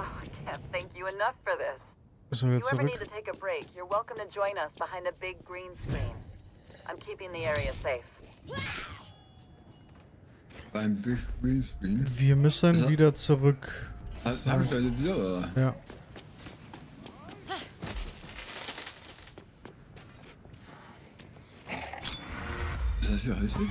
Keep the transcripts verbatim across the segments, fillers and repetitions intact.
Oh, I can't thank you enough for this. If you ever need to take a break, you're welcome to join us behind the big green screen. I'm keeping the area safe. Beim Big Green Screen? Wir müssen wieder zurück. Tankstelle wieder, oder? Ja. Ist das hier häuslich?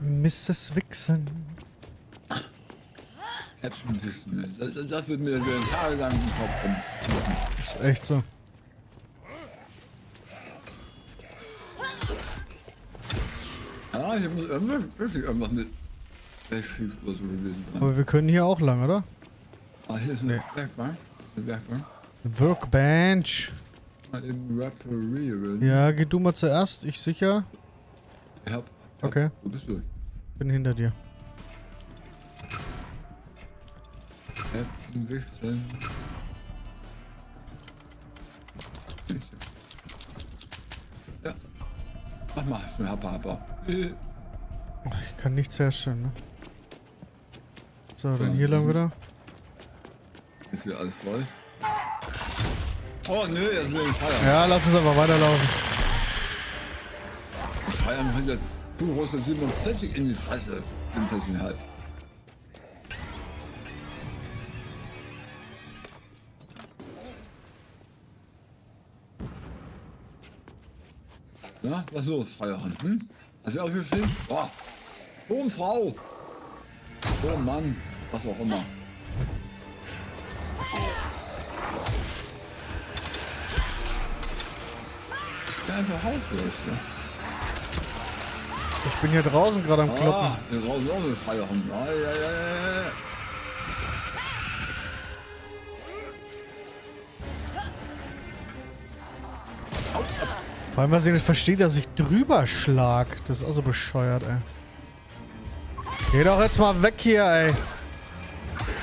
Misses Wichsen. Das, das wird mir den Tag lang den Kopf rum. Ist echt so. Ah, hier muss irgendwas, wirklich irgendwas mit Backschief oder so gewesen sein. Aber wir können hier auch lang, oder? Ah, hier ist eine nee. Werkbank. Eine Werkbank. Workbench. Im Rapperie. Ja, geh du mal zuerst, ich sicher. Ich hab. hab okay. Wo bist du? Bin hinter dir. Ja. Mach mal, ich bin Happer, Happer. Ich kann nichts herstellen, ne? So, dann hier lang wieder. Ist hier alles voll? Oh, nö, jetzt will ich feiern. Ja, lass uns aber weiterlaufen. Ich feiern hinter zweihundertsiebenundsechzig in die Fresse. In Fresse halt. Na, was los, Feierabend? Hm? Hast du auch geschrieben? Oh, oh Frau! Oh Mann, was auch immer. Ja, einfach Hausläufe. Ich bin hier draußen gerade am ah, Kloppen. Hier draußen auch so Feierabend. Ah, ja, ja, ja, ja. Vor allem, was ich nicht verstehe, dass ich drüber schlag. Das ist auch so bescheuert, ey. Geh doch jetzt mal weg hier, ey.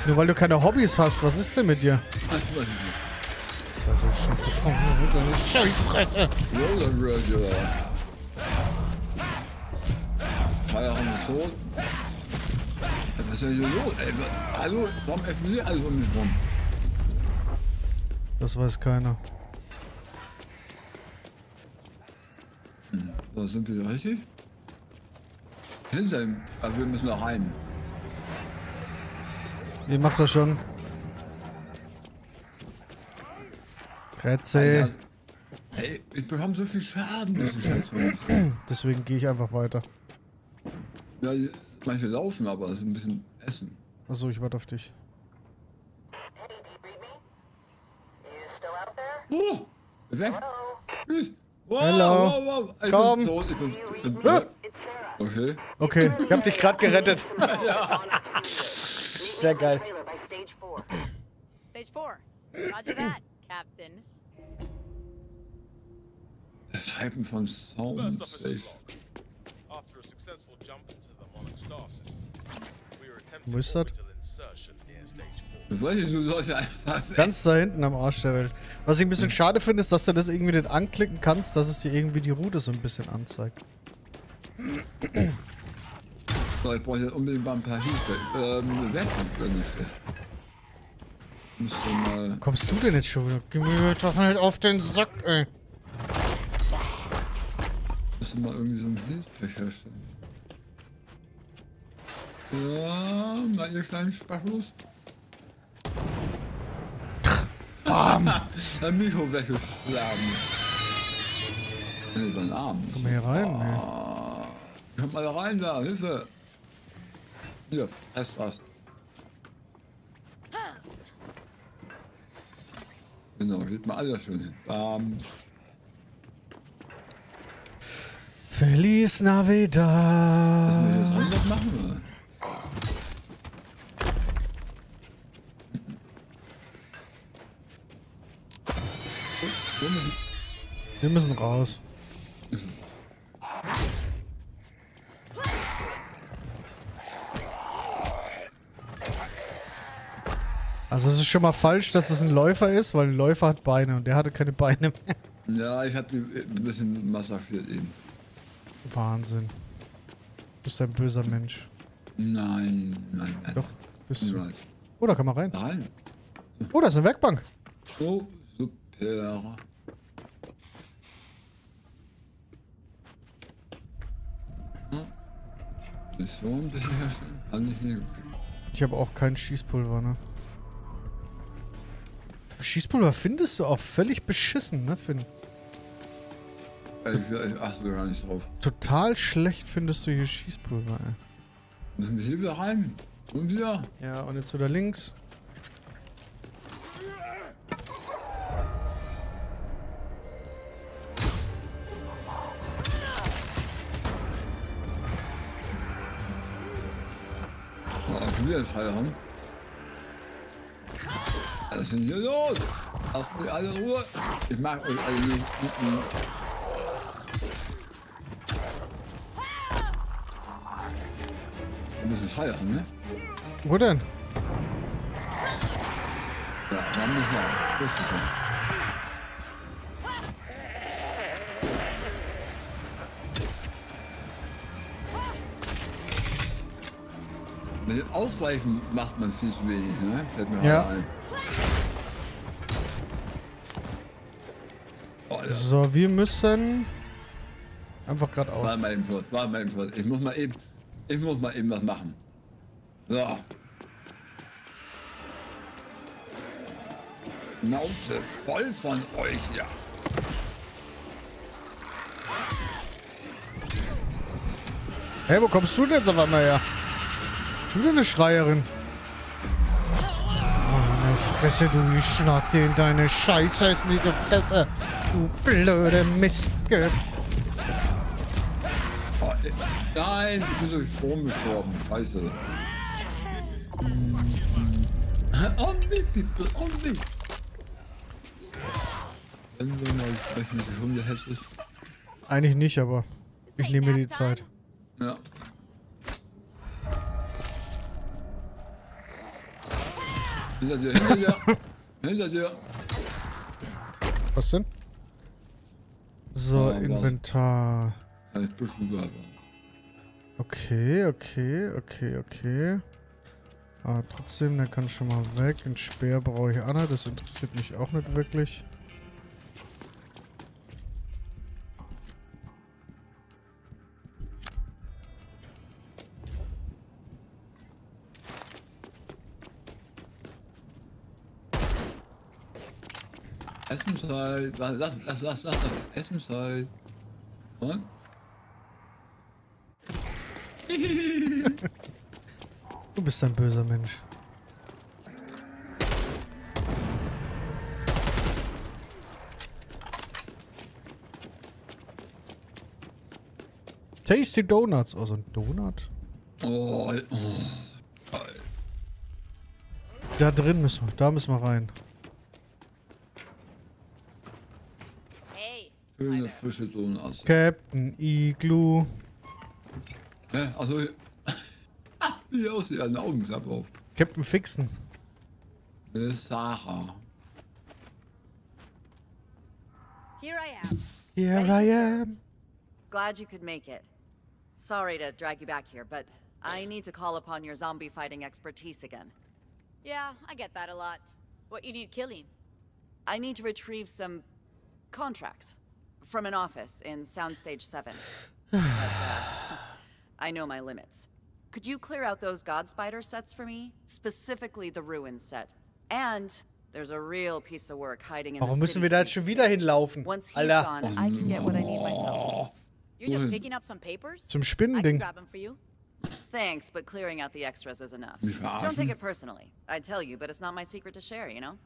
Nur weil du keine Hobbys hast. Was ist denn mit dir? Das ist ja so scheiße. Scheißfresse. Feierabend ist tot. Was ist denn hier los, ey? Hallo, warum öffnen wir alles um mich rum? Das weiß keiner. So, sind wir richtig? Hinter ihm. Aber wir müssen noch rein. Ihr macht das schon. Kretze. Hey, ich bekomme so viel Schaden. Deswegen gehe ich einfach weiter. Ja, manche laufen, aber es ist ein bisschen Essen. Achso, ich warte auf dich. Oh! Weg! Tschüss! Wow, Hello. Wow, wow. Komm. Tot, ich bin, ich bin ah. Okay. Okay, ich hab dich gerade gerettet. Ja. Sehr geil. Das Hypen von Soundstage. Wo ist das? Ganz da hinten am Arsch der Welt. Was ich ein bisschen schade finde, ist, dass du das irgendwie nicht anklicken kannst, dass es dir irgendwie die Route so ein bisschen anzeigt. So, ich brauche jetzt unbedingt mal ein paar Hilfe. Ähm, weg mal. Kommst du denn jetzt schon wieder? Gib mir doch nicht auf den Sack, ey. Musst du mal irgendwie so einen Hilfsfächer herstellen. Ja, na ihr kleinen Spachlos. Bam! Ein Mikro weggeschlagen. Nee, dein Arm. Komm hier rein, ey. Oh. Komm mal rein da, Hilfe! Hier, ess was. Genau, geht mal alles schön hin. Bam! Feliz Navidad! Was wir jetzt anders machen, oder? Wir müssen raus. Also es ist schon mal falsch, dass es ein Läufer ist, weil ein Läufer hat Beine und der hatte keine Beine mehr. Ja, ich hab ihn ein bisschen massakriert eben. Wahnsinn. Du bist ein böser Mensch. Nein, nein, nein. Doch, bist du. Oh, da kann man rein. Nein. Oh, da ist eine Werkbank. So, super. So ein bisschen herstellen. Kann ich nicht. Ich habe auch kein Schießpulver, ne? Schießpulver findest du auch völlig beschissen, ne, Finn? Ich, ich achte gar nicht drauf. Total schlecht findest du hier Schießpulver, ey. Müssen wir hier wieder rein? Und wieder? Ja, und jetzt wieder links. Haben. Was ist denn hier los? Lasst mich alle Ruhe. Ich mag euch alle nicht. Wir müssen feiern, ne? Wo denn? Ja, wir haben nicht mehr. Das ist schon. Mit dem Ausweichen macht man viel zu wenig, ne? Fällt mir ja ein. Oh, ja. So, wir müssen einfach geradeaus. Warte mal eben kurz, warte mal eben kurz. Ich muss mal eben, ich muss mal eben was machen. So. Schnauze voll von euch, ja. Hey, wo kommst du denn jetzt auf einmal her? Wieder eine Schreierin. Meine Fresse, du, ich schlag dir in deine scheiß hässliche Fresse. Du blöde Mistgeb. Oh, nein, ich bin durch Strom gestorben. Scheiße. Oh, nicht, bitte, oh, nicht. Wenn wir mal sprechen, dass ich schon hässlich. Eigentlich nicht, aber ich nehme mir die Zeit. Ja. Hinter dir, hinter dir, hinter dir. Was denn? So, ja, Inventar. Okay, okay, okay, okay. Aber trotzdem, der kann schon mal weg. Ein Speer brauche ich auch nicht, das interessiert mich auch nicht wirklich. Essenszeit, lass, lass, lass, lass, lass, Essenszeit. Und? Du bist ein böser Mensch. Tasty Donuts, oh, so ein Donut. Oh, oh. Da drin müssen wir, da müssen wir rein. Schöne frische Sohn aus. Captain Igloo. Hä? Also wie aussieht ein Augenklapp auf. Captain Fixen. Das ist Sarah. Here I am. Here I am. Glad you could make it. Sorry to drag you back here, but I need to call upon your zombie fighting expertise again. Yeah, I get that a lot. What you need killing? I need to retrieve some contracts. From an office in Soundstage seven. But, uh, I know my limits. Could you clear out those God Spider sets for me? Specifically the Ruin set. And there's a real piece of work hiding in the city. Warum müssen wir da jetzt schon wieder hinlaufen? Once he's gone, I can get what I need myself. You're just picking up some papers? Zum Spinnending. I can grab them for you. Thanks, but clearing out the extras is enough. Don't take it personally. I tell you, but it's not my secret to share, you know?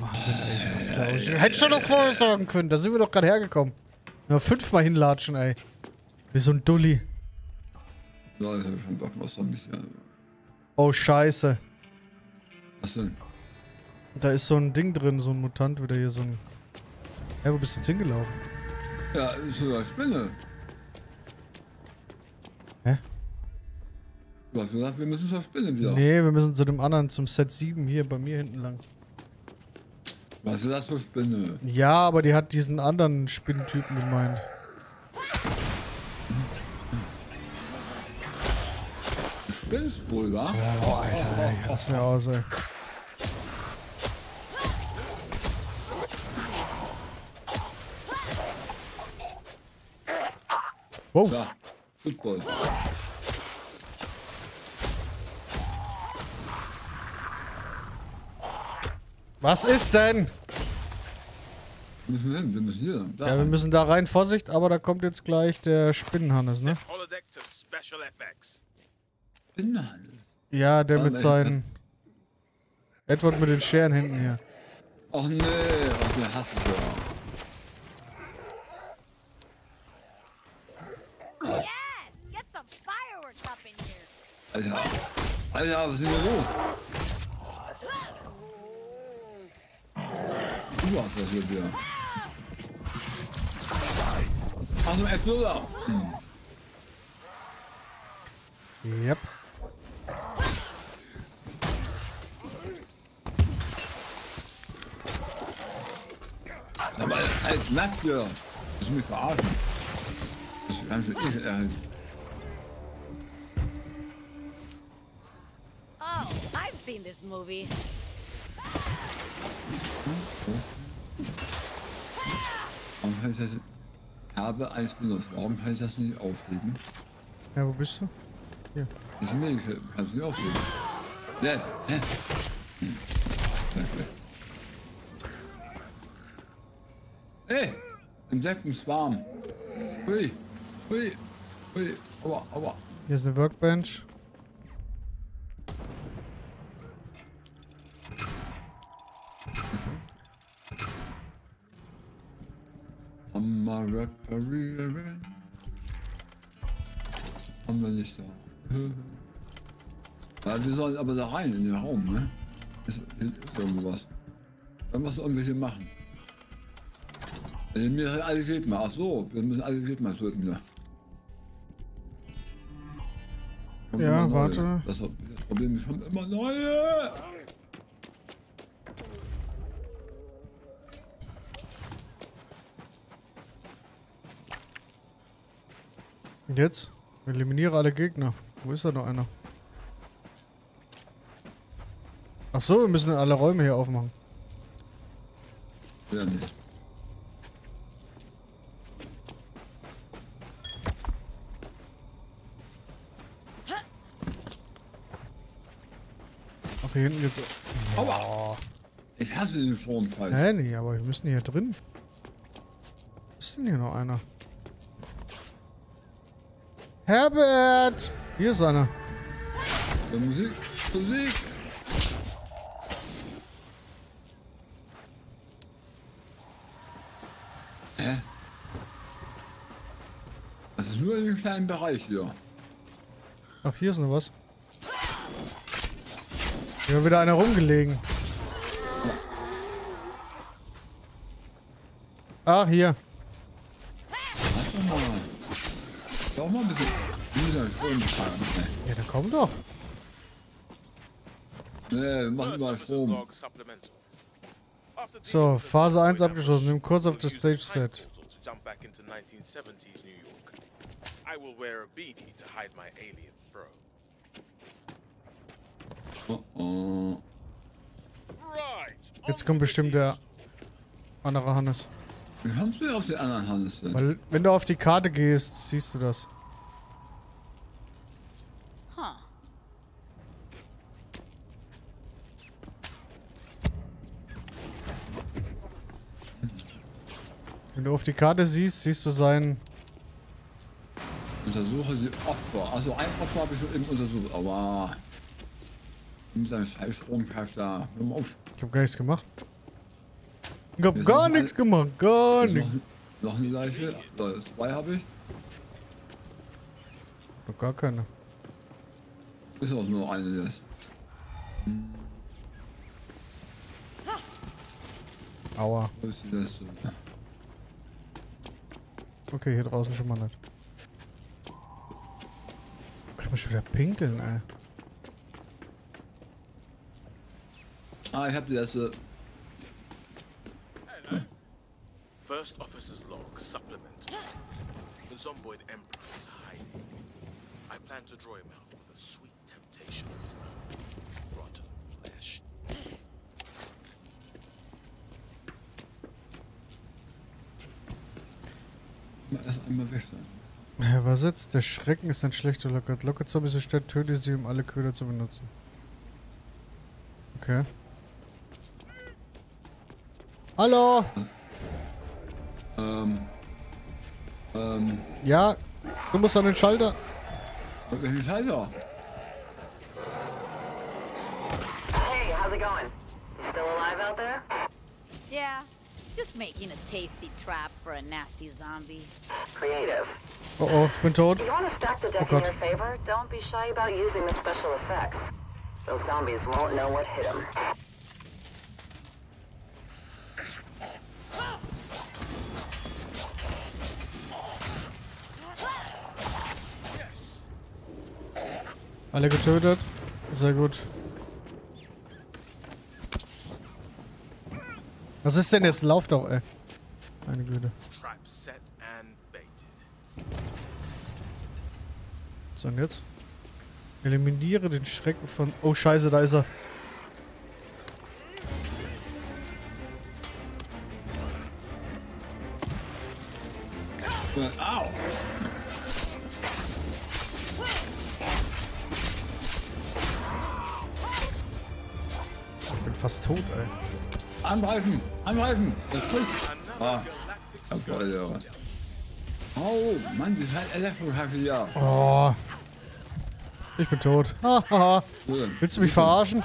Wahnsinn, ey, das glaube ich. Hätte schon noch vorher sorgen können, da sind wir doch gerade hergekommen. Nur fünfmal hinlatschen, ey. Wie so ein Dulli. Ja, ich hab schon Bock auf so ein bisschen. Oh, scheiße. Was denn? Da ist so ein Ding drin, so ein Mutant wieder hier, so ein... Hä, wo bist du jetzt hingelaufen? Ja, ist so eine Spinne. Hä? Du hast gesagt, wir müssen zur Spinne wieder. Nee, wir müssen zu dem anderen, zum Set sieben hier bei mir hinten lang. Was ist das für Spinne? Ja, aber die hat diesen anderen Spinnentypen gemeint. Spinnst wohl, wa? Oh, Alter, ey, was ist aus, ey. Wow. Ja, Football. Was ist denn? Wir müssen hin, wir müssen hier lang. Ja, wir müssen da rein, Vorsicht, aber da kommt jetzt gleich der Spinnenhannes, ne? Spinnenhannes? Ja, der mit seinen... Edward mit den Scheren hinten hier. Och nee, oh, der hasst es ja. Alter, Alter, was ist denn los? Du hast das hier wieder. Aus dem Exploder. Hm. Yep. Aber als nackt hier. Das ist mir verarschen. Das ist ganz schön ekelhaft. Oh, I've seen this movie. Warum kann ich das? Ich habe eins benutzt. Warum kann ich das nicht aufheben? Ja, wo bist du? Hier. Ich bin nicht, kannst du nicht aufheben. Ja, ja. Hm. Hey! Insekten-Swarm! Hui! Hui! Hui! Aua! Aua! Hier ist eine Workbench. Reparieren. Haben wir nicht da. Ja, wir sollen aber da rein in den Raum, ne? Ist, ist irgendwas. Dann musst du irgendwelche machen. Also, mir sind alle Gegner mal. Ach so, wir müssen alle Gegner töten wieder. Ja, warte. Das, das Problem ist, wir haben immer neue. Jetzt? Eliminiere alle Gegner. Wo ist da noch einer? Ach so, wir müssen alle Räume hier aufmachen. Ja, nee. Okay, hinten geht's. Aua! Ich hasse den Stromfall. Hä, nee, aber wir müssen hier drin. Ist denn hier noch einer? Herbert! Hier ist einer. Ja, Musik, Musik! Hä? Das ist nur in einem kleinen Bereich hier. Ach, hier ist noch was. Hier war wieder einer rumgelegen. Ach, hier. Doch mal ein bisschen. Ja, dann komm doch. Nee, mach mal Strom. So, Phase eins abgeschlossen. Nimm kurz auf das Stage Set. Oh, oh. Jetzt kommt bestimmt der andere Hannes. Wie kommst du auf den anderen Hannes denn? Weil, wenn du auf die Karte gehst, siehst du das. Huh. Wenn du auf die Karte siehst, siehst du seinen... Untersuche die Opfer. Also ein Opfer habe ich schon eben untersucht, aber... Mit seinem scheiß Stromkraft da. Hör mal auf. Ich habe gar nichts gemacht. Ich hab gar nichts gemacht, gar nichts. Noch eine Leiche, also zwei habe ich. Noch gar keine. Ist auch nur eine jetzt. Hm. Aua. Wo ist die letzte? Okay, hier draußen schon mal nicht. muss schon wieder pinkeln, ey. Ah, ich hab die erste. Hello. First Officer's Log Supplement. The Zomboid Emperor is hiding. I plan to draw him out with a sweet temptation of his own. Rotten flesh. Das einmal weg sein. Herr, was jetzt? Der Schrecken ist ein schlechter Locker. Locker Zombies der Stadt, töte sie, um alle Köder zu benutzen. Okay. Hallo! Ähm. Ähm. Ja, du musst an den Schalter. An den Schalter? Hey, how's it going? You still alive out there? Yeah. Just making a tasty trap for a nasty zombie. Creative. Oh oh, ich bin tot. If you want to stack the deck in your favor, don't be shy about using the special effects. Those zombies won't know what hit them. Alle getötet. Sehr gut. Was ist denn jetzt? Lauf doch, ey. Meine Güte. So, und jetzt? Eliminiere den Schrecken von... Oh, scheiße, da ist er. Au! Ich bin fast tot, ey. Angreifen! Angreifen! Das trifft! Ah, okay, ja. Oh, Mann, das ist halt Elektro-Hacke, ja. Oh. Ich bin tot. Hahaha. Willst du mich verarschen?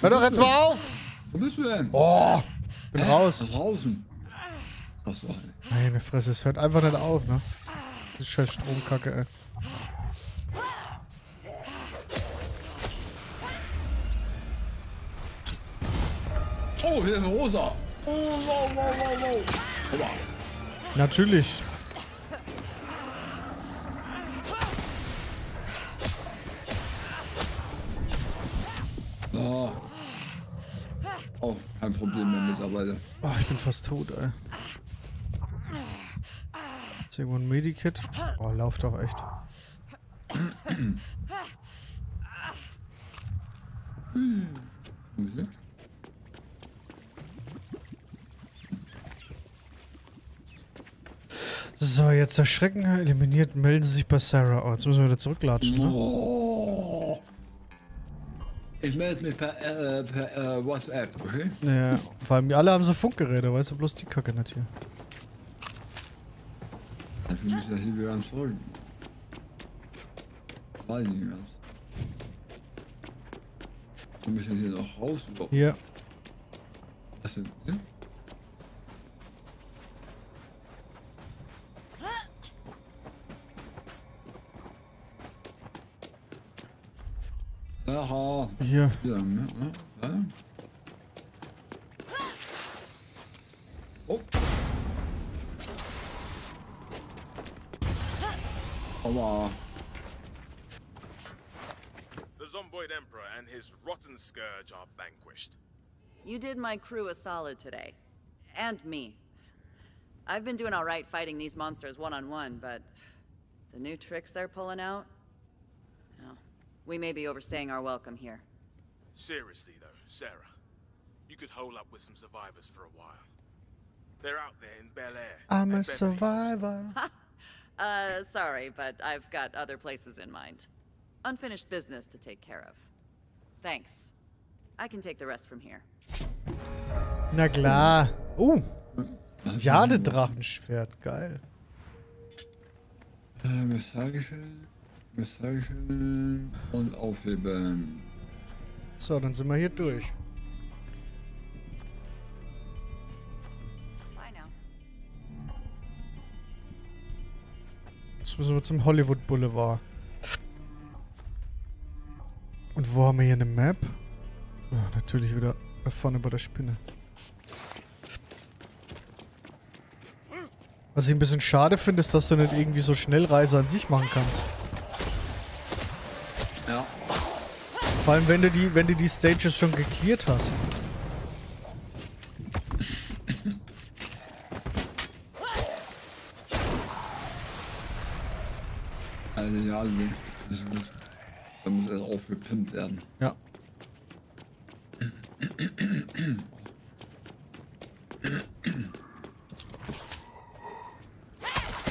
Hör doch jetzt mal auf! Wo bist du denn? Oh. Ich bin äh, raus. Draußen. Achso. Meine Fresse, es hört einfach nicht auf, ne? Das ist scheiß Stromkacke, ey. Oh, hier ist ein Rosa. Oh, wow, wow, wow, wow. Oba. Natürlich. Oh. Oh, kein Problem mehr mittlerweile. Oh, ich bin fast tot, ey. Ist irgendwo ein Medikit? Oh, lauf doch echt. Hm. Okay. So, jetzt der Schrecken eliminiert, melden Sie sich bei Sarah. Oh, jetzt müssen wir wieder zurücklatschen, ne? Oh. Ich melde mich per, äh, per äh, WhatsApp, okay? Ja, vor allem alle haben so Funkgeräte, weißt du, bloß die Kacke nicht hier. Also wir müssen das hier wieder ganz zurück. Vor allen Dingen ganz. Wir müssen hier noch raus. Ja. Was denn hier? Aha. Hier. Ja, ne? Ja. Oh. Aua. The Zomboid Emperor and his rotten scourge are vanquished. You did my crew a solid today. And me. I've been doing all right fighting these monsters one-on-one, but the new tricks they're pulling out? We may be overstaying our welcome here. Seriously though, Sarah, you could hole up with some survivors for a while. They're out there in Bel Air. I'm a survivor. uh, sorry, but I've got other places in mind. Unfinished business to take care of. Thanks. I can take the rest from here. Na klar. Oh, Jadedrachenschwert, geil. Ähm, Recyceln und aufheben. So, dann sind wir hier durch. Jetzt müssen wir zum Hollywood Boulevard. Und wo haben wir hier eine Map? Ach, natürlich wieder da vorne bei der Spinne. Was ich ein bisschen schade finde, ist, dass du nicht irgendwie so Schnellreise an sich machen kannst. Vor allem, wenn du die, wenn du die Stages schon gecleart hast. Also ja, das muss, das muss erst aufgepimpt werden. Ja.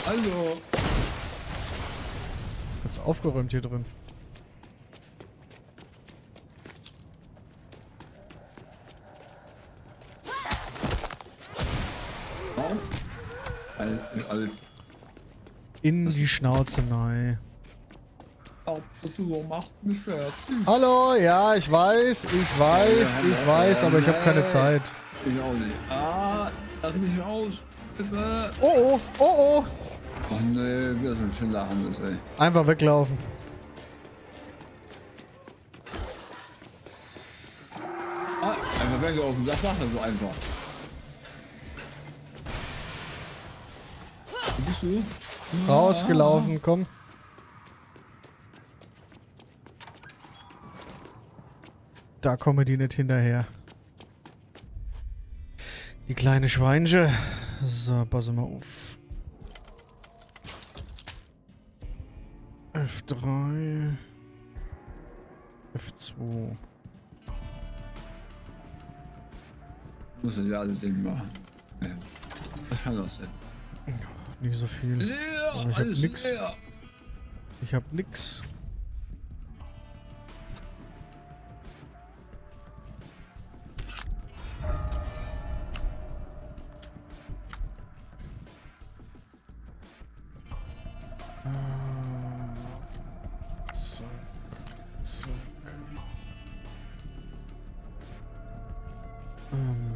Hallo! Hat's aufgeräumt hier drin. In die Schnauze, nein. Hallo, ja, ich weiß, ich weiß, ich weiß, aber ich habe keine Zeit. Ich auch nicht. Ah, lass mich raus. Bitte. Oh, oh, oh, oh. Oh ne, wir sind schon lachend, ey. Einfach weglaufen. Ah, einfach weglaufen, das macht er so einfach. Wo bist du? Rausgelaufen, komm. Da kommen die nicht hinterher. Die kleine Schweinchen. So, passen wir auf. F drei. F zwei. Muss ja alles Ding machen. Was kann das denn? Nicht so viel. Leer, aber ich hab nix. Leer. Ich hab nix. Ah, zack, zack. Ähm.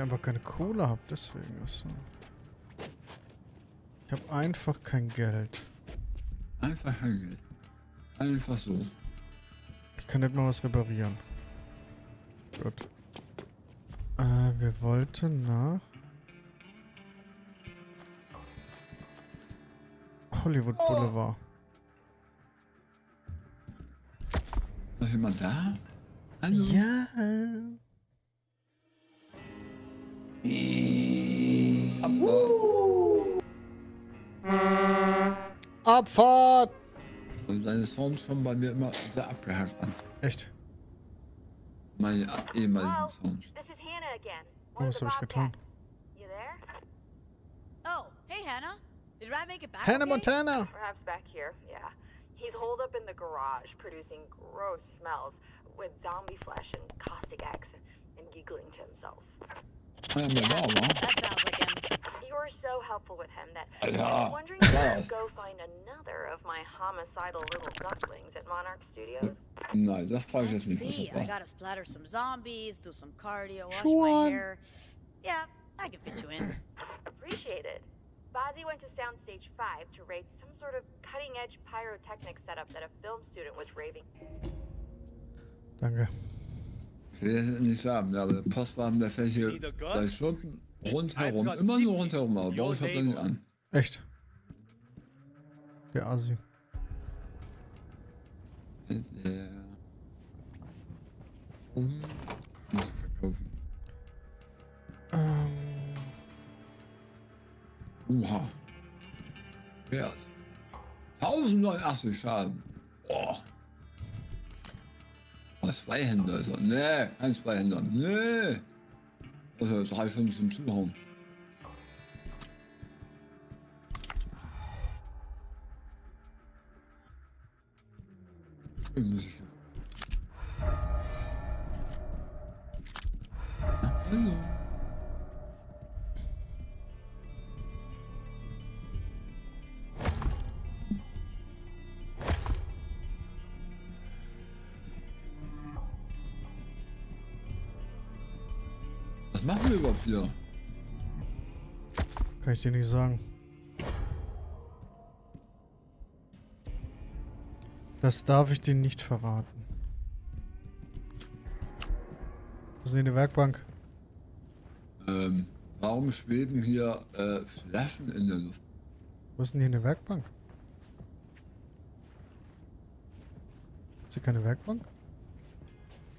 Einfach keine Kohle habe, deswegen ist so. Ich habe einfach kein Geld. Einfach kein Geld. Einfach so. Ich kann nicht mal was reparieren. Gut. Äh, wir wollten nach Hollywood Boulevard. Noch jemand da? Hallo? Ja. Abfahrt! Und seine Sounds kommen bei mir immer sehr abgehakt an. Echt? Meine ehemaligen Sounds. Oh, was hab ich getan? Oh, hey Hannah. Did Rad make it back? Hannah Montana. Rad's back here. Yeah. He's holed up in the garage producing gross smells with zombie flesh and caustic eggs and giggling to himself. Yeah, that sounds like him. You were so helpful with him that I was wondering if I could go find another of my homicidal little ducklings at Monarch Studios. No, that's probably just me. See, I gotta splatter some zombies, do some cardio, wash my hair. Yeah, I can fit you in. Appreciate it. Bazzi went to Soundstage five to raid some sort of cutting-edge pyrotechnic setup that a film student was raving. Danke. Ich will das nicht sagen, aber Postwagen, der fährt hier drei Stunden rundherum, immer nur rundherum, aber bei uns hat er nicht an. Echt? Der Asi. Der... Um... muss verkaufen. Ähm... Uha. Wert. tausendneunundachtzig Schaden. Boah. Oh, zwei Hände also. Nee, kein zwei Hände. Nee. Also drei Stunden zum Zuhauen. Ich muss ich. Hallo. Was machen wir überhaupt hier? Kann ich dir nicht sagen. Das darf ich dir nicht verraten. Was ist denn die Werkbank? Ähm, warum schweben hier äh, Flaschen in der Luft? Wo ist denn hier eine Werkbank? Ist hier keine Werkbank?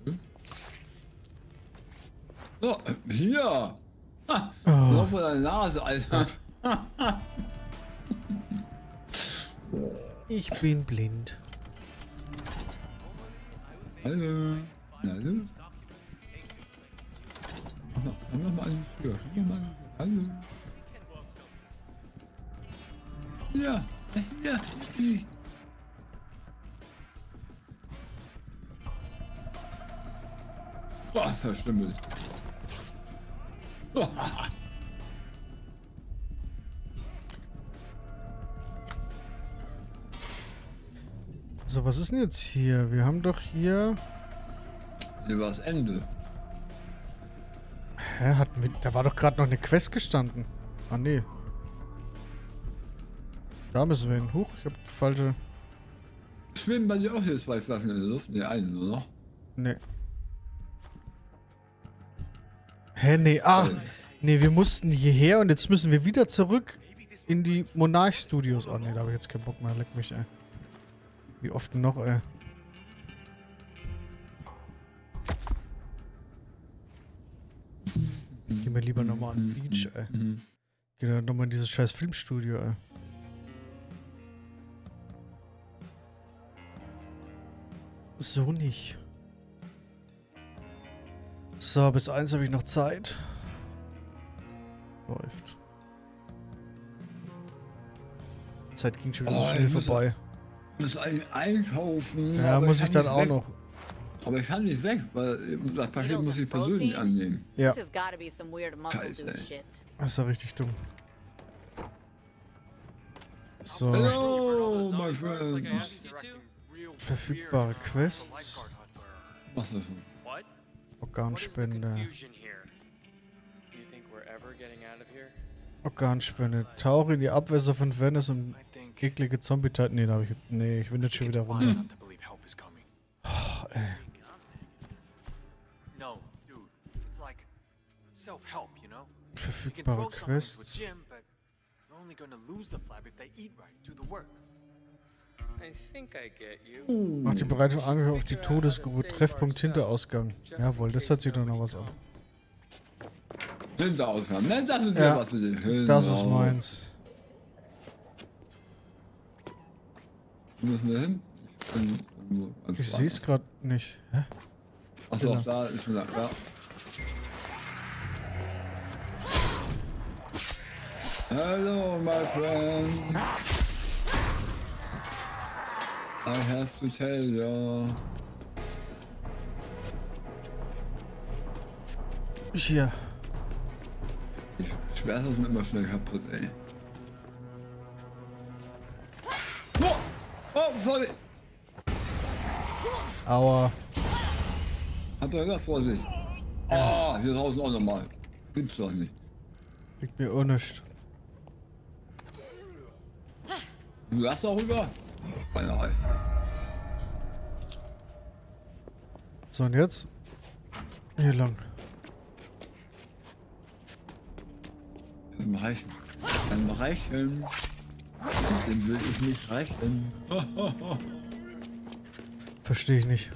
Hm? So, hier! Ha! Oh. Lauf von der Nase, Alter! Ich bin blind. Hallo! Hallo! Mach noch, mach noch mal eine Tür. Hier mal. Hallo! Ja! Ja! Ich. Boah, verschwimmelt. So, was ist denn jetzt hier? Wir haben doch hier... Hier war das Ende. Hä? Hatten wir... Da war doch gerade noch eine Quest gestanden. Ah, nee. Da müssen wir hin. Huch, ich hab die falsche... Schwimmen bei dir auch hier zwei Flaschen in der Luft? Ne, eine nur noch. Nee. Hä, nee, ach, nee, wir mussten hierher und jetzt müssen wir wieder zurück in die Monarch Studios. Oh, nee, da habe ich jetzt keinen Bock mehr, leck mich, ey. Wie oft noch, ey. Geh mir lieber nochmal an den Beach, ey. Geh da nochmal in dieses scheiß Filmstudio, ey. So nicht. So, bis eins habe ich noch Zeit. Läuft. Die Zeit ging schon wieder oh, so schnell muss, vorbei. Ich muss einkaufen. Ja, muss ich, ich dann auch weg. noch. Aber ich kann nicht weg, weil das Paket muss ich persönlich annehmen. Ja. Das ist ja richtig dumm. So. Hello, my friend. Verfügbare Quests. Was ist das denn? Organspende. Organspende. Tauche in die Abwässer von Venice und eklige Zombie-Titan. Nee, da hab ich. Nee, ich will nicht schon wieder runter. Oh, ey. Verfügbare Quests. Mach die Bereitung Angriff auf die Todesgrube. Treffpunkt Hinterausgang. Jawohl, das hat sich doch noch was an. Hinterausgang, ne? Das ist ja was für dich. Das ist meins. Wo müssen wir hin? Ich sehe es gerade nicht. Hä? Ach doch, da ist schon da. Ja. Hello, my friend. I have to tell you. Hier. Ich werde das nicht immer schnell kaputt, ey. Oh, oh sorry. Aua. Habt ihr gesagt, Vorsicht. Ah, oh, hier draußen auch nochmal. Gibt's doch nicht. Kriegt mir auch nichts. Du lass auch rüber. So und jetzt? Hier lang. Im Reichen. Im Reichen. Den will ich nicht reichen. Verstehe ich nicht.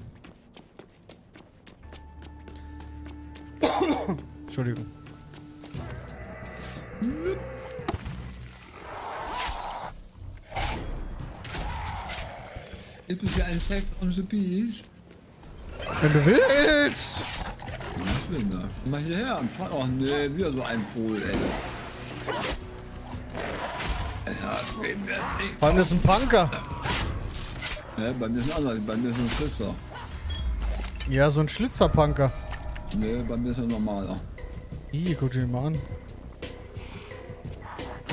Entschuldigung. Gibt es hier einen Sex on the Beach? Wenn du willst! Was denn da? Komm mal hierher und fahr. Oh ne, wieder so ein Vogel, ey. Alter, wem wär's nicht? Bei mir ist ein Punker. Ja, bei mir ist ein anderer, bei mir ist ein Schlitzer. Ja, so ein Schlitzer-Punker. Ne, bei mir ist ein normaler. Ih, guck dir den mal an.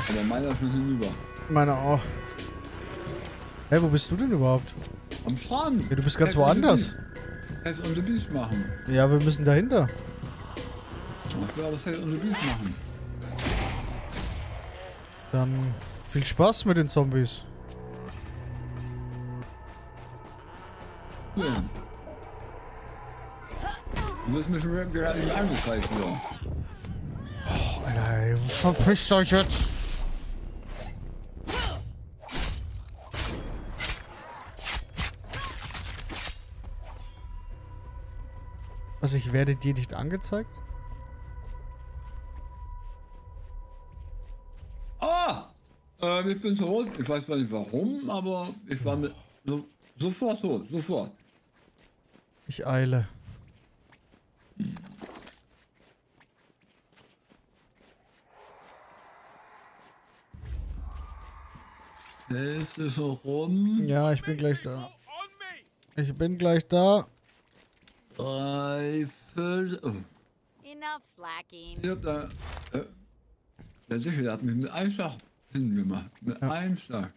Aber meiner ist schon hinüber. Meiner auch. Hey, wo bist du denn überhaupt? Am Fahren. Ja, du bist ganz woanders. Lass uns die Beast machen. Ja, wir müssen dahinter. Ach Ja, das hätte unser Dienst machen. Dann viel Spaß mit den Zombies. Ja. Das müssen wir gerade nicht angezeichnet werden. Oh, Alter, verpisst euch jetzt! Was, ich werde dir nicht angezeigt? Ah! Äh, ich bin tot. Ich weiß gar nicht warum, aber ich war mit so, sofort tot. Sofort. Ich eile. Hm. Hälfte so rum. Ja, ich bin gleich da. Ich bin gleich da. Drei, Viertel. Oh. Enough slacking. Ich hab da. Äh, der Sichel hat mich mit einem Schlag hingemacht. Mit ja. einem Schlag.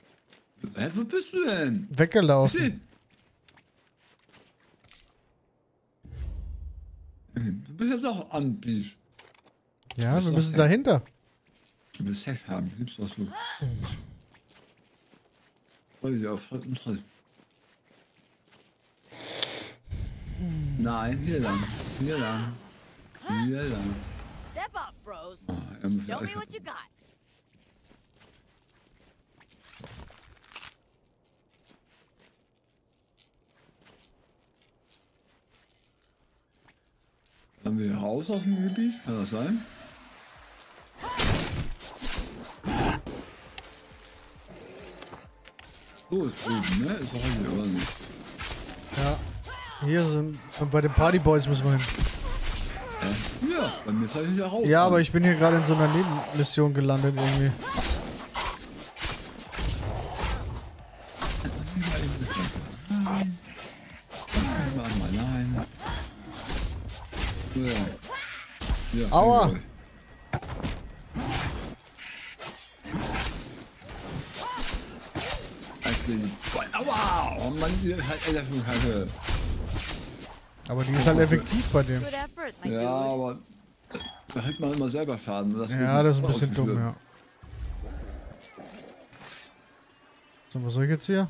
Hä, wo bist du denn? Weggelaufen. Du bist jetzt auch Anbies. Ja, wir müssen dahinter. Du willst Sex haben, gibt's doch so. Voll die auf Schritt und Schritt. Nein, hier lang. Hier lang. Hier lang. Step up, Bros. Oh, show me what you got. Haben wir Haus auf dem Gebiet? Kann das sein? So ist drüben, ne? Ist doch hier, oder nicht? Ja. Hier sind, und bei den Partyboys müssen wir hin. Ja, bei mir zeige ich ja raus. Ja, aber ich bin hier gerade in so einer Nebenmission gelandet irgendwie. Nein. Nein. Nein. Ja. Ja, aua! Aua! Oh Mann, die ist halt Elfen Kacke. Aber die ist halt effektiv bei dem. Ja, aber da hält man immer selber Schaden. Das ja, das ist ein bisschen dumm, ja. So, was soll ich jetzt hier?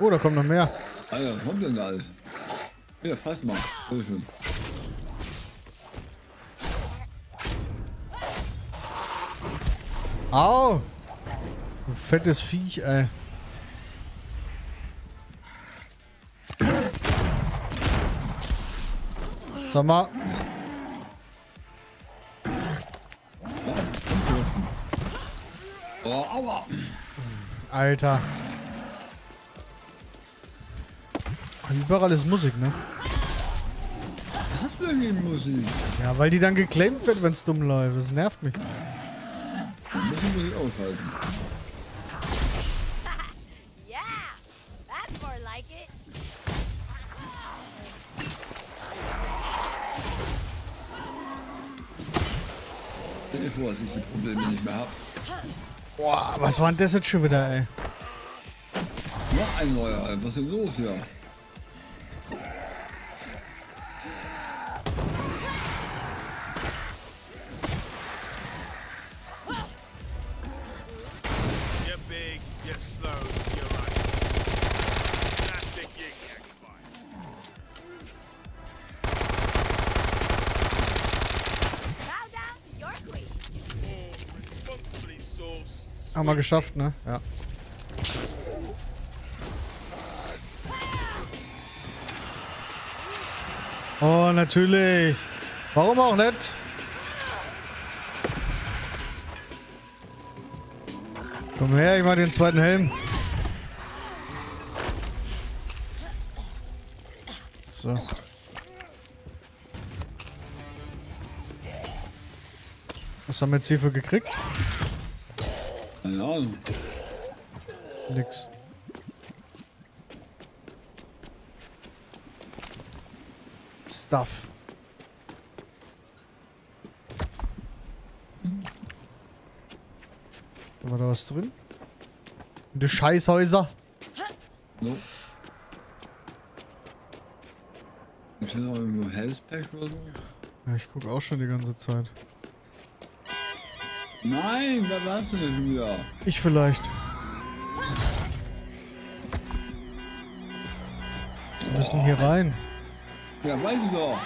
Oh, da kommt noch mehr. Alter, was kommt denn da alles? Hier, fass mal. Bitte schön. Au! Ein fettes Viech, ey. Sag mal. Oh, aua. Alter. Überall ist Musik, ne? Was für eine Musik? Ja, weil die dann geclaimt wird, wenn es dumm läuft. Das nervt mich. Da müssen wir sie aushalten. Ja, that's more like it. Ich vor, dass ich die Probleme nicht mehr habe. Boah, was war denn das jetzt schon wieder, ey? Noch ein neuer, ey. Was ist denn los hier? Haben wir geschafft, ne? Ja. Oh, natürlich. Warum auch nicht? Komm her, ich mach den zweiten Helm. So. Was haben wir jetzt hierfür gekriegt? Keine Ahnung. Nix. Stuff. Hm. War da was drin? Die Scheißhäuser. No. Ist hier noch irgendwo Health Pack oder so? Ja, ich gucke auch schon die ganze Zeit. Nein, da warst du denn wieder? Ich vielleicht. Wir müssen hier rein. Ja, weiß ich doch.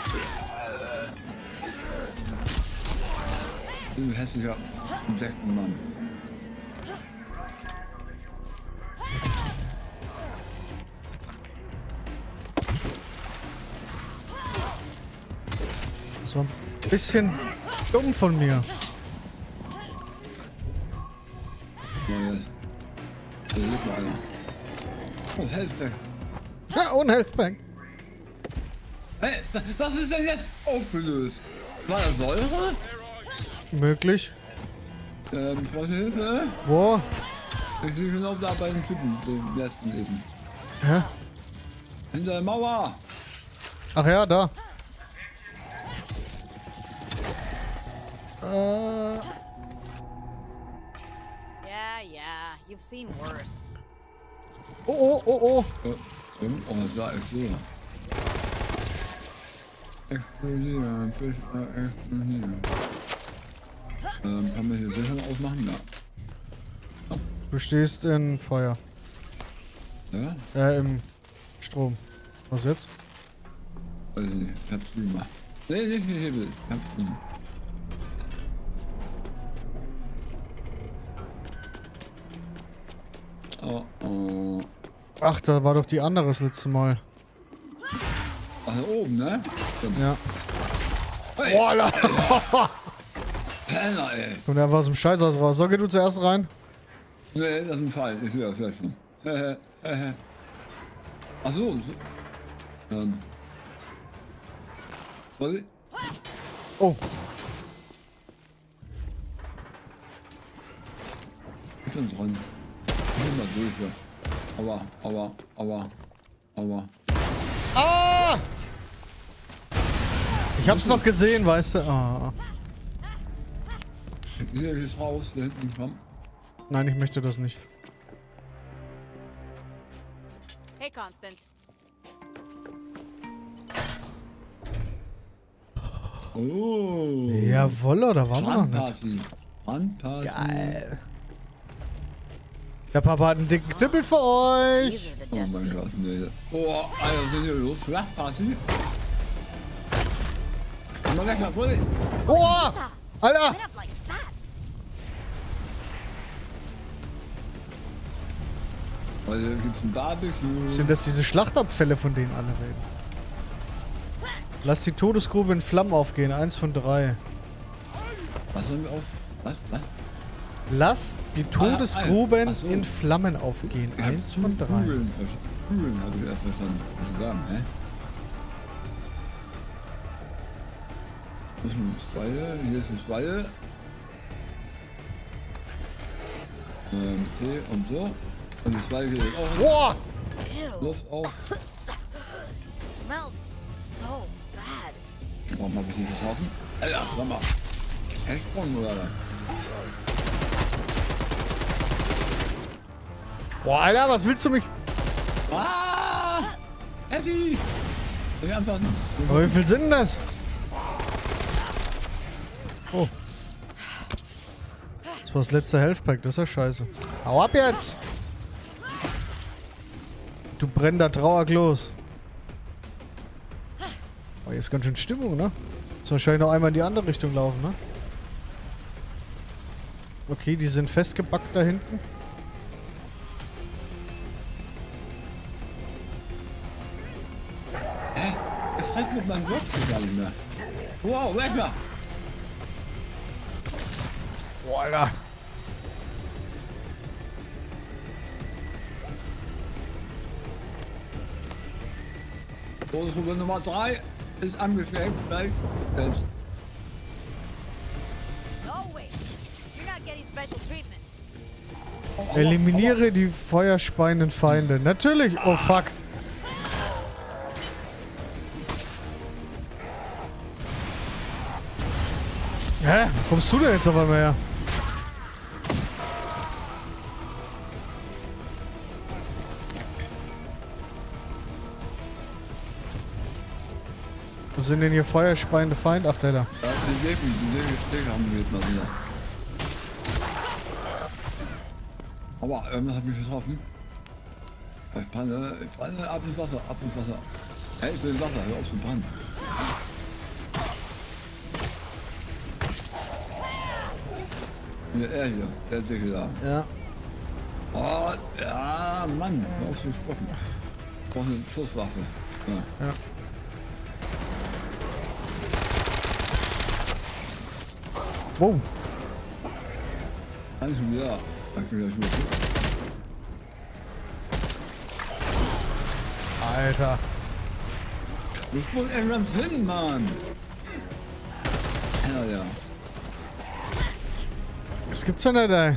Du hässlicher Insektenmann. Das war ein bisschen dumm von mir. Und Healthbank. Ja, und Healthbank. Hey, was ist denn jetzt aufgelöst? War das Säure? Möglich. Ähm, ich brauche Hilfe. Wo? Ich bin genau da bei den Typen, dem letzten eben. Hä? Hinter der Mauer. Ach ja, da. Äh. Ja, ja, you've seen worse. Oh, oh, oh, oh. Oh, da ist sie. Explodieren, bis er explodieren. Ähm, kann man hier sicher aufmachen? Ja. Du stehst in Feuer. Ja? Äh, im Strom. Was jetzt? Weiß ich nicht, ich hab's nie gemacht. Nee, nicht den Hebel, ich hab's nie. Oh, oh. Ach, da war doch die andere das letzte Mal. Ach, da oben, ne? Stimmt. Ja. Hey. Oh, Alter. Penner, ey. Kommt einfach aus dem Scheißhaus raus. So, geh du zuerst rein. Nee, das ist ein Fall. Ich sehe das vielleicht schon. Ach so. Ähm. Warte. Oh. Ich bin dran. Immer durch, ja. Aber, aber, aber, aber. Ah! Ich hab's noch gesehen, weißt du? Ah. Hier ist raus, da hinten kommen. Nein, ich möchte das nicht. Hey, Constant. Oh. Jawoll, da waren wir noch nicht. Brandparty. Geil. Der Papa hat einen dicken Knüppel für euch! Oh mein Gott, nee. Oh, Alter, sind hier los? Schlachtparty? Komm gleich mal vor sich! Oh! Alter! Oh, hier gibt's ein Barbecue. Sind das diese Schlachtabfälle, von denen alle reden? Lass die Todesgrube in Flammen aufgehen. Eins von drei. Was sollen wir auf? Was? Was? Lass die Todesgruben ah, ah, so. in Flammen aufgehen. Ich Eins von drei. Kugeln habe ich erst verstanden. Das ist eine Speile. Hier ist eine Speile. Ähm, okay, und so. Und die Speile geht auch. Boah! Luft auf. Smells so bad. Warum hab ich nicht geschaffen? Alter, sag mal. Hechtsprung oder was? Boah, Alter, was willst du mich? Ah! Heavy! Ich antworten. Aber wie viel sind denn das? Oh. Das war das letzte Healthpack, das ist ja scheiße. Hau ab jetzt! Du brennender Trauerklos. Oh, hier ist ganz schön Stimmung, ne? Muss wahrscheinlich noch einmal in die andere Richtung laufen, ne? Okay, die sind festgebackt da hinten. Mit meinem Gott zusammen, ne? Wow, weg mal! Oh, Alter! Todesgruppe Nummer drei ist angeschlägt, gleich selbst. Eliminiere die feuerspeienden Feinde. Natürlich! Oh, fuck! Hä? Wo kommst du denn jetzt auf einmal her? Wo sind denn hier feuerspeiende Feind? Ach, der da. Ja, die leben, die leben stehen haben miteinander. Aber irgendwas hat mich getroffen. Ich panne, ich panne, ab ins Wasser, ab ins Wasser. Hey, ich will ins Wasser, hör auf zu pannen. Ja, er hier, der Dicke da. Ja. Oh, ja, Mann, hör auf zu spotten. Ich brauche eine Schusswaffe. Ja. Ja. Wow. Alles wieder. Danke wieder. Alter. Das muss irgendwann hin, Mann. Ja, ja. Was gibt's denn da? da?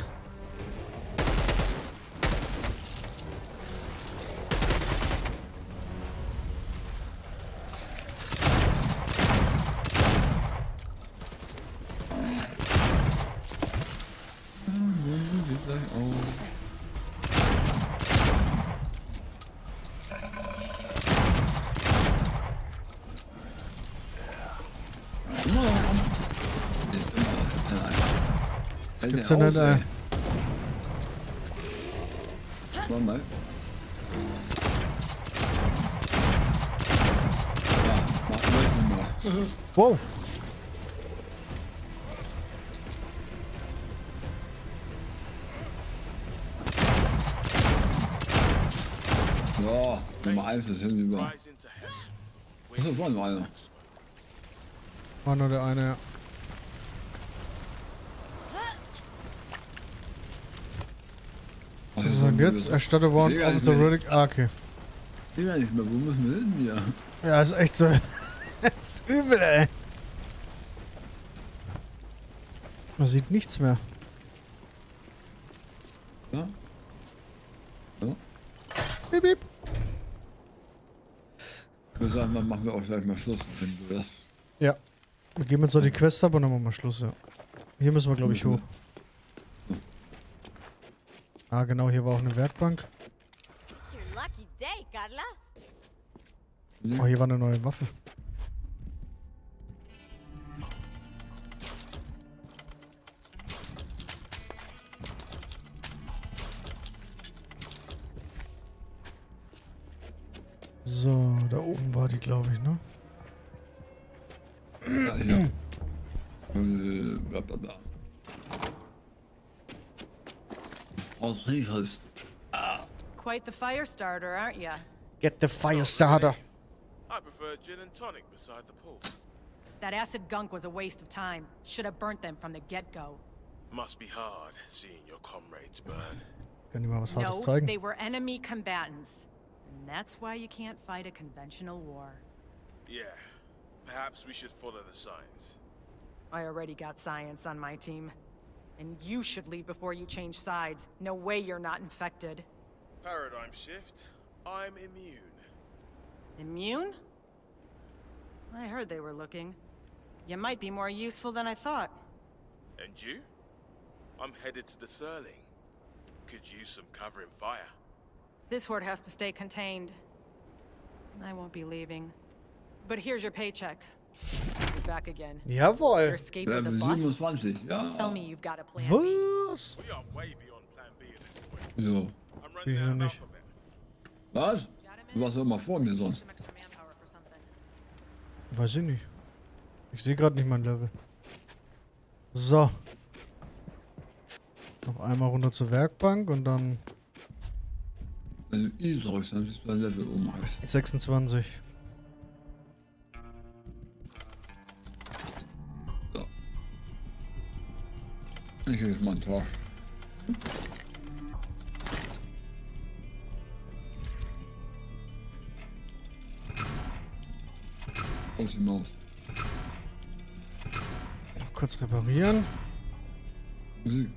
Gibt's denn nicht ein? Warte mal. Wow. Ja, Nummer eins ist hinüber. Das ist wohl einer. War nur der eine, ja. Was ist denn jetzt? Erstatte Warrant of the Riddick. Ah, okay. Ich sehe gar nicht mehr, wo müssen wir hin, ja? Ja, ist echt so. Das ist übel, ey. Man sieht nichts mehr. Ja? Ja? Bip, bip. Ich würde sagen, dann machen wir auch gleich mal Schluss, wenn du das. Ja. Wir geben uns noch die Quest ab und dann machen wir Schluss, ja. Hier müssen wir, glaube ich, hoch. Ah, genau, hier war auch eine Werkbank. Oh, hier war eine neue Waffe. So, da oben war die, glaube ich, ne? Ja, ja. Quite the fire starter, aren't ya? Get the fire starter. I prefer gin and tonic beside the pool. That acid gunk was a waste of time. Should have burnt them from the get-go. Must be hard seeing your comrades burn. Kann ich mal was Hartes zeigen? No, they were enemy combatants. And that's why you can't fight a conventional war. Yeah. Perhaps we should follow the science. I already got science on my team. And you should leave before you change sides. No way you're not infected. Paradigm shift. I'm immune. Immune? I heard they were looking. You might be more useful than I thought. And you? I'm headed to the Serling. Could use some cover in fire. This horde has to stay contained. I won't be leaving. But here's your paycheck. Back again. Jawohl. Your escape was a bust. Ja. Tell me you've got a plan. Was? So. Ich ja nicht. Was? Du warst doch mal vor mir sonst. Weiß ich nicht. Ich sehe gerade nicht mein Level. So. Noch einmal runter zur Werkbank und dann. Also I soll dann ist mein Level um. sechsundzwanzig. Ich krieg mal ein Tor. Aus die Maus. Noch kurz reparieren. Musik.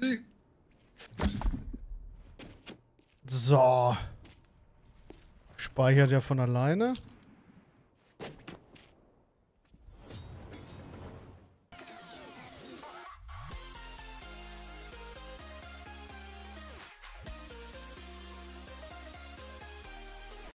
Musik. So. Speichert ja von alleine.